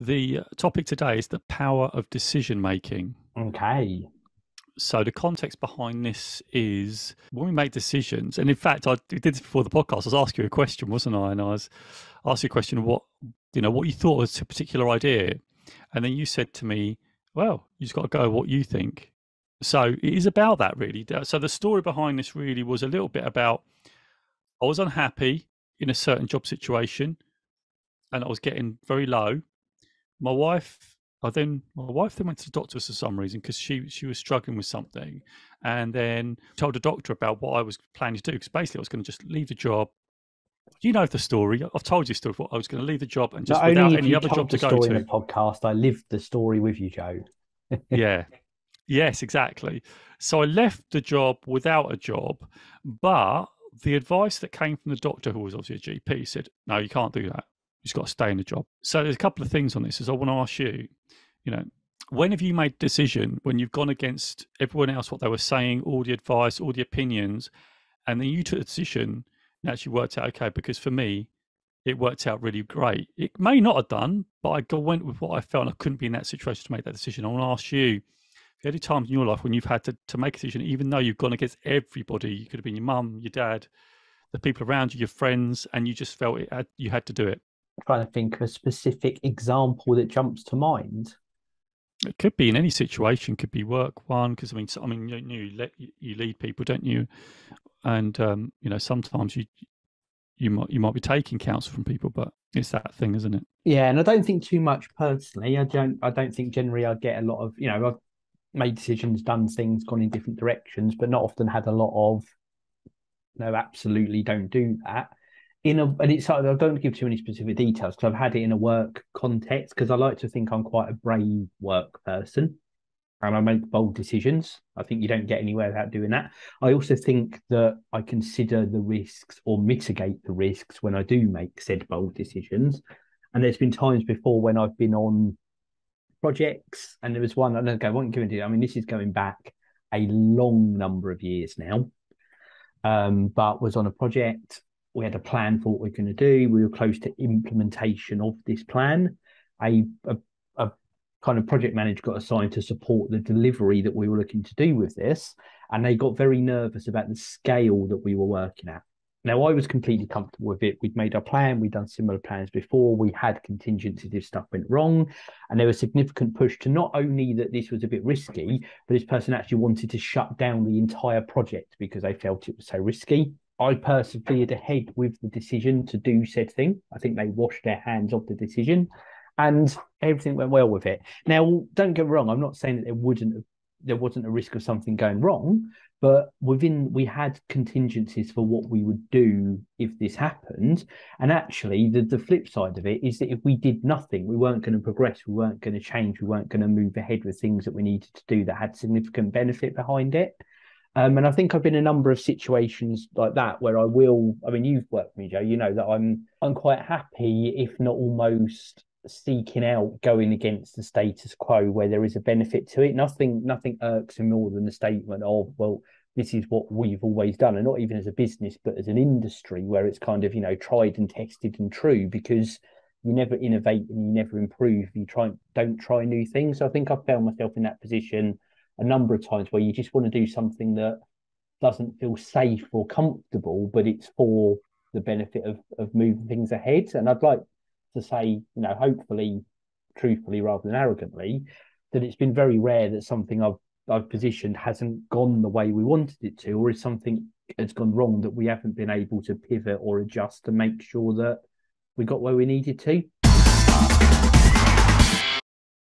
The topic today is the power of decision making. Okay. So the context behind this is when we make decisions, and in fact, I did this before the podcast. I was asking you a question, wasn't I? And I was asking you a question of what you thought was a particular idea. And then you said to me, well, you just got to go with what you think. So it is about that, really. So the story behind this really was a little bit about I was unhappy in a certain job situation and I was getting very low. My wife then went to the doctor for some reason because she was struggling with something, and then told the doctor about what I was planning to do, because basically I was going to just leave the job. You know the story. I've told you story. I was going to leave the job and just not without any other job to go to. In the podcast, I lived the story with you, Joe. Yeah. Yes, exactly. So I left the job without a job, but the advice that came from the doctor, who was obviously a GP, said, no, you can't do that. You've got to stay in the job. So there's a couple of things on this. Is I want to ask you, when have you made a decision when you've gone against everyone else, what they were saying, all the advice, all the opinions, and then you took a decision and actually worked out okay? Because for me, it worked out really great. It may not have done, but I went with what I felt, and I couldn't be in that situation to make that decision. I want to ask you, the only times in your life when you've had to make a decision, even though you've gone against everybody, you could have been your mum, your dad, the people around you, your friends, and you just felt you had to do it. Trying to think of a specific example that jumps to mind. It could be in any situation. Could be work one, because I mean, you lead people, don't you? And sometimes you might be taking counsel from people, but it's that thing, isn't it? Yeah, and I don't think too much personally. I don't think generally I get a lot of I've made decisions, done things, gone in different directions, but not often had a lot of no, absolutely don't do that. I don't give too many specific details because I've had it in a work context, because I like to think I'm quite a brave work person and I make bold decisions. I think you don't get anywhere without doing that. I also think that I consider the risks or mitigate the risks when I do make said bold decisions. And there's been times before when I've been on projects, and there was one, I won't give it. I mean, this is going back a long number of years now, but was on a project. We had a plan for what we're going to do. We were close to implementation of this plan. A kind of project manager got assigned to support the delivery that we were looking to do with this. And they got very nervous about the scale that we were working at. Now, I was completely comfortable with it. We'd made our plan. We'd done similar plans before. We had contingencies if stuff went wrong. And there was significant push to not only that this was a bit risky, but this person actually wanted to shut down the entire project because they felt it was so risky. I persevered ahead with the decision to do said thing. I think they washed their hands of the decision and everything went well with it. Now, don't get me wrong. I'm not saying that there wasn't a risk of something going wrong, but we had contingencies for what we would do if this happened. And actually the flip side of it is that if we did nothing, we weren't going to progress. We weren't going to change. We weren't going to move ahead with things that we needed to do that had significant benefit behind it. And I think I've been in a number of situations like that where you've worked with me, Joe, you know that I'm quite happy, if not almost seeking out going against the status quo where there is a benefit to it. Nothing irks me more than the statement of, well, this is what we've always done, and not even as a business, but as an industry where it's kind of, tried and tested and true, because you never innovate and you never improve. You don't try new things. So I think I've found myself in that position a number of times where you just want to do something that doesn't feel safe or comfortable, but it's for the benefit of moving things ahead. And I'd like to say, hopefully, truthfully, rather than arrogantly, that it's been very rare that something I've positioned hasn't gone the way we wanted it to, or is something has gone wrong that we haven't been able to pivot or adjust to make sure that we got where we needed to.